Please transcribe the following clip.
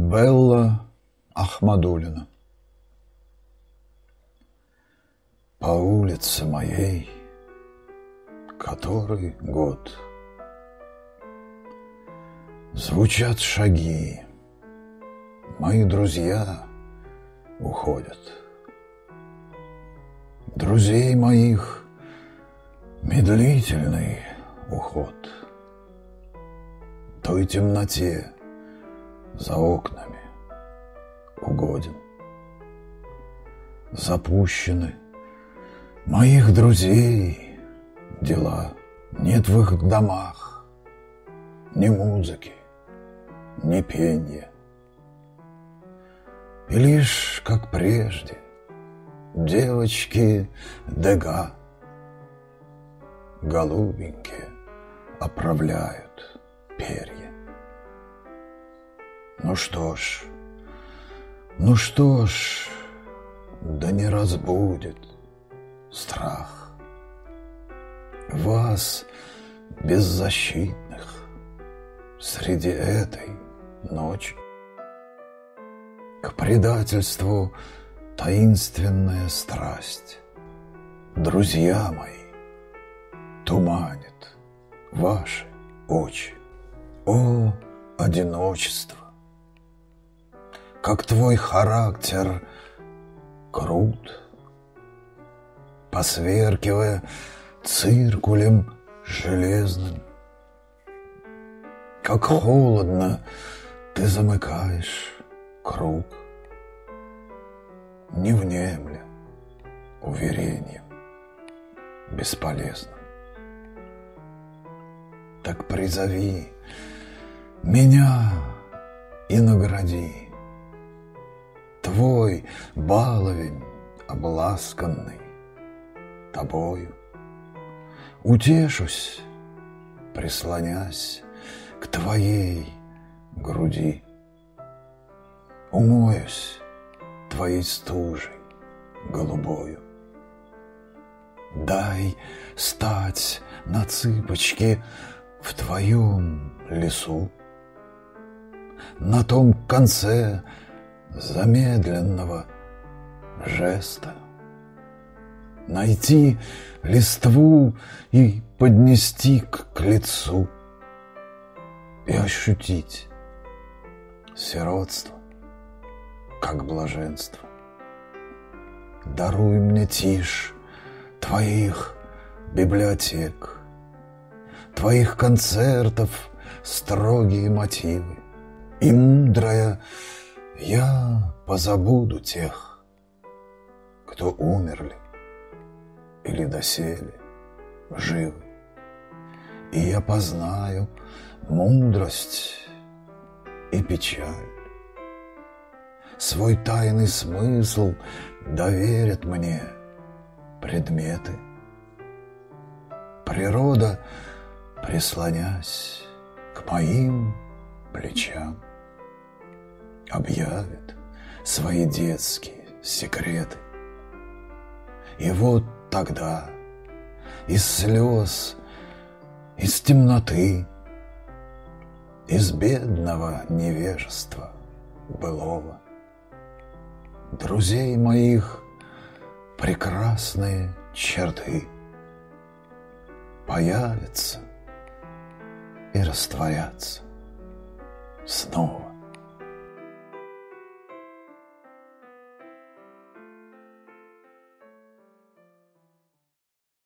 Изабелла Ахмадулина. По улице моей который год звучат шаги, мои друзья уходят. Друзей моих медлительный уход. Той темноте за окнами угоден. Запущены моих друзей дела. Нет в их домах ни музыки, ни пенья. И лишь, как прежде, девочки Дега голубенькие оправляют перья. Ну что ж, да не разбудит страх вас, беззащитных, среди этой ночи. К предательству таинственная страсть, друзья мои, туманит ваши очи. О, одиночество! Как твой характер крут, посверкивая циркулем железным, как холодно ты замыкаешь круг, не внемля уверением бесполезным. Так призови меня и награди, твой баловень обласканный тобою. Утешусь, прислонясь к твоей груди. Умоюсь твоей стужей голубою. Дай стать на цыпочки в твоем лесу, на том конце замедленного жеста, найти листву и поднести к лицу, и ощутить сиротство как блаженство. Даруй мне тишь твоих библиотек, твоих концертов строгие мотивы, и, мудрая, я позабуду тех, кто умерли или доселе живы, и я познаю мудрость и печаль. Свой тайный смысл доверят мне предметы. Природа, прислонясь к моим плечам, объявит свои детские секреты. И вот тогда из слез, из темноты, из бедного невежества былого друзей моих прекрасные черты появятся и растворятся снова.